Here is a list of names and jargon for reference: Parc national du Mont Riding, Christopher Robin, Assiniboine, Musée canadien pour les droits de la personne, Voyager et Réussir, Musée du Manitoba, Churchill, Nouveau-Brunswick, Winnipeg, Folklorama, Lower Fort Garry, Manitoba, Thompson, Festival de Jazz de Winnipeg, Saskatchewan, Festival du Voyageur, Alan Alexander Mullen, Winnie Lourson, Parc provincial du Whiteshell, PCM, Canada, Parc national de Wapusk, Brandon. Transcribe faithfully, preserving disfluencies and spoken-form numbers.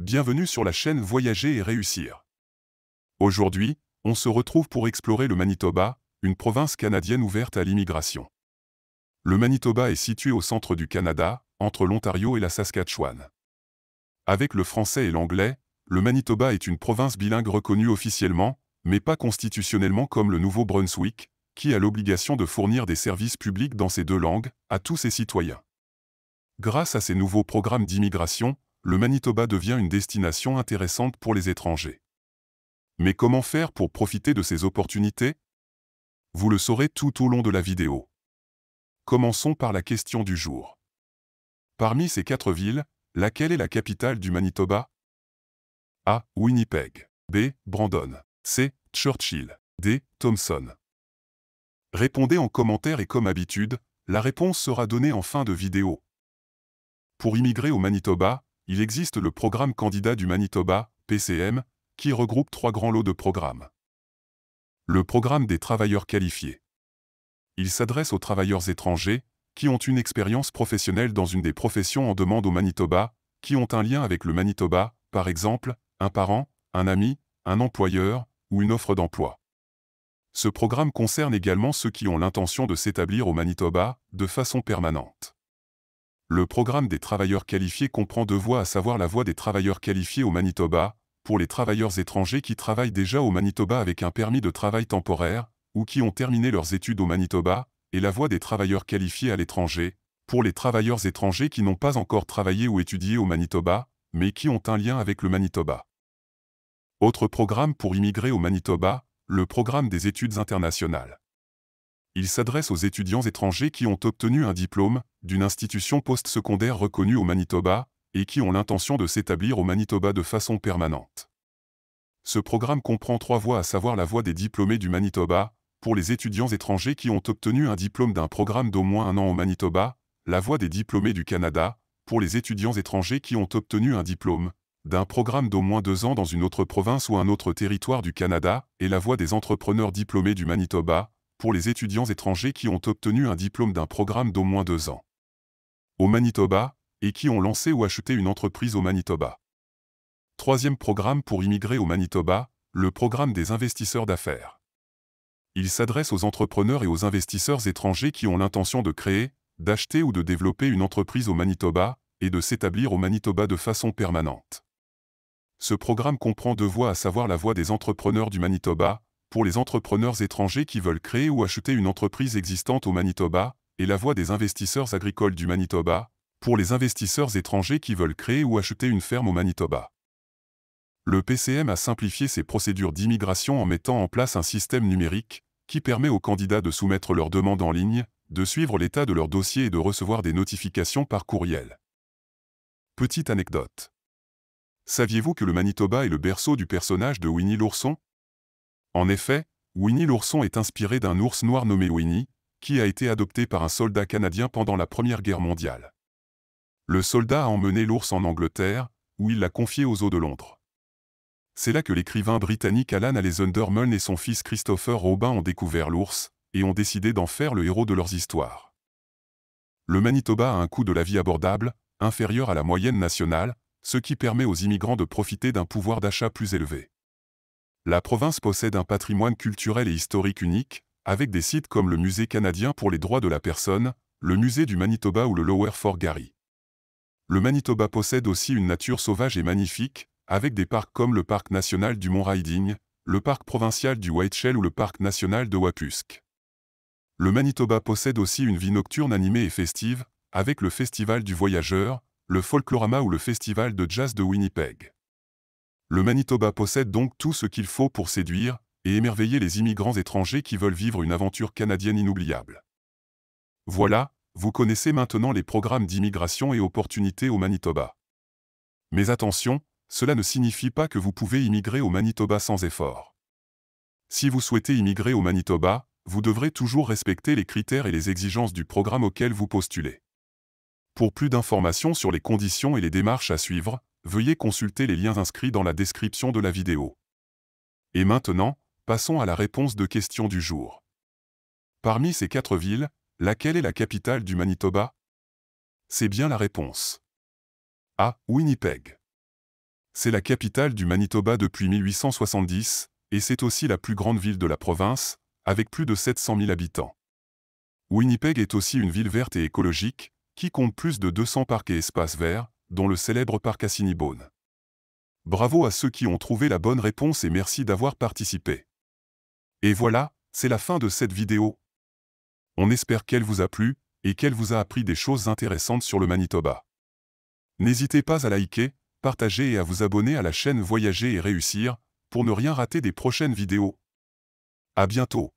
Bienvenue sur la chaîne Voyager et Réussir. Aujourd'hui, on se retrouve pour explorer le Manitoba, une province canadienne ouverte à l'immigration. Le Manitoba est situé au centre du Canada, entre l'Ontario et la Saskatchewan. Avec le français et l'anglais, le Manitoba est une province bilingue reconnue officiellement, mais pas constitutionnellement comme le Nouveau-Brunswick, qui a l'obligation de fournir des services publics dans ces deux langues, à tous ses citoyens. Grâce à ces nouveaux programmes d'immigration, le Manitoba devient une destination intéressante pour les étrangers. Mais comment faire pour profiter de ces opportunités? Vous le saurez tout au long de la vidéo. Commençons par la question du jour. Parmi ces quatre villes, laquelle est la capitale du Manitoba? A. Winnipeg. B. Brandon. C. Churchill. D. Thompson. Répondez en commentaire et comme habitude, la réponse sera donnée en fin de vidéo. Pour immigrer au Manitoba, il existe le programme Candidat du Manitoba, P C M, qui regroupe trois grands lots de programmes. Le programme des travailleurs qualifiés. Il s'adresse aux travailleurs étrangers qui ont une expérience professionnelle dans une des professions en demande au Manitoba, qui ont un lien avec le Manitoba, par exemple, un parent, un ami, un employeur ou une offre d'emploi. Ce programme concerne également ceux qui ont l'intention de s'établir au Manitoba de façon permanente. Le programme des travailleurs qualifiés comprend deux voies, à savoir la voie des travailleurs qualifiés au Manitoba, pour les travailleurs étrangers qui travaillent déjà au Manitoba avec un permis de travail temporaire, ou qui ont terminé leurs études au Manitoba, et la voie des travailleurs qualifiés à l'étranger, pour les travailleurs étrangers qui n'ont pas encore travaillé ou étudié au Manitoba, mais qui ont un lien avec le Manitoba. Autre programme pour immigrer au Manitoba, le programme des études internationales. Il s'adresse aux étudiants étrangers qui ont obtenu un diplôme d'une institution post-secondaire reconnue au Manitoba et qui ont l'intention de s'établir au Manitoba de façon permanente. Ce programme comprend trois voies, à savoir la voie des diplômés du Manitoba, pour les étudiants étrangers qui ont obtenu un diplôme d'un programme d'au moins un an au Manitoba, la voie des diplômés du Canada, pour les étudiants étrangers qui ont obtenu un diplôme d'un programme d'au moins deux ans dans une autre province ou un autre territoire du Canada, et la voie des entrepreneurs diplômés du Manitoba, pour les étudiants étrangers qui ont obtenu un diplôme d'un programme d'au moins deux ans au Manitoba et qui ont lancé ou acheté une entreprise au Manitoba. Troisième programme pour immigrer au Manitoba, le programme des investisseurs d'affaires. Il s'adresse aux entrepreneurs et aux investisseurs étrangers qui ont l'intention de créer, d'acheter ou de développer une entreprise au Manitoba et de s'établir au Manitoba de façon permanente. Ce programme comprend deux voies, à savoir la voie des entrepreneurs du Manitoba, pour les entrepreneurs étrangers qui veulent créer ou acheter une entreprise existante au Manitoba, et la voie des investisseurs agricoles du Manitoba, pour les investisseurs étrangers qui veulent créer ou acheter une ferme au Manitoba. Le P C M a simplifié ses procédures d'immigration en mettant en place un système numérique qui permet aux candidats de soumettre leurs demandes en ligne, de suivre l'état de leur dossier et de recevoir des notifications par courriel. Petite anecdote. Saviez-vous que le Manitoba est le berceau du personnage de Winnie Lourson? En effet, Winnie Lourson est inspiré d'un ours noir nommé Winnie, qui a été adopté par un soldat canadien pendant la Première Guerre mondiale. Le soldat a emmené l'ours en Angleterre, où il l'a confié aux eaux de Londres. C'est là que l'écrivain britannique Alan Alexander Mullen et son fils Christopher Robin ont découvert l'ours, et ont décidé d'en faire le héros de leurs histoires. Le Manitoba a un coût de la vie abordable, inférieur à la moyenne nationale, ce qui permet aux immigrants de profiter d'un pouvoir d'achat plus élevé. La province possède un patrimoine culturel et historique unique, avec des sites comme le Musée canadien pour les droits de la personne, le Musée du Manitoba ou le Lower Fort Garry. Le Manitoba possède aussi une nature sauvage et magnifique, avec des parcs comme le Parc national du Mont Riding, le Parc provincial du Whiteshell ou le Parc national de Wapusk. Le Manitoba possède aussi une vie nocturne animée et festive, avec le Festival du Voyageur, le Folklorama ou le Festival de Jazz de Winnipeg. Le Manitoba possède donc tout ce qu'il faut pour séduire et émerveiller les immigrants étrangers qui veulent vivre une aventure canadienne inoubliable. Voilà, vous connaissez maintenant les programmes d'immigration et opportunités au Manitoba. Mais attention, cela ne signifie pas que vous pouvez immigrer au Manitoba sans effort. Si vous souhaitez immigrer au Manitoba, vous devrez toujours respecter les critères et les exigences du programme auquel vous postulez. Pour plus d'informations sur les conditions et les démarches à suivre, veuillez consulter les liens inscrits dans la description de la vidéo. Et maintenant, passons à la réponse de question du jour. Parmi ces quatre villes, laquelle est la capitale du Manitoba? C'est bien la réponse A. Winnipeg. C'est la capitale du Manitoba depuis mille huit cent soixante-dix, et c'est aussi la plus grande ville de la province, avec plus de sept cent mille habitants. Winnipeg est aussi une ville verte et écologique, qui compte plus de deux cents parcs et espaces verts, dont le célèbre parc Assiniboine. Bravo à ceux qui ont trouvé la bonne réponse et merci d'avoir participé. Et voilà, c'est la fin de cette vidéo. On espère qu'elle vous a plu, et qu'elle vous a appris des choses intéressantes sur le Manitoba. N'hésitez pas à liker, partager et à vous abonner à la chaîne Voyager et Réussir, pour ne rien rater des prochaines vidéos. À bientôt.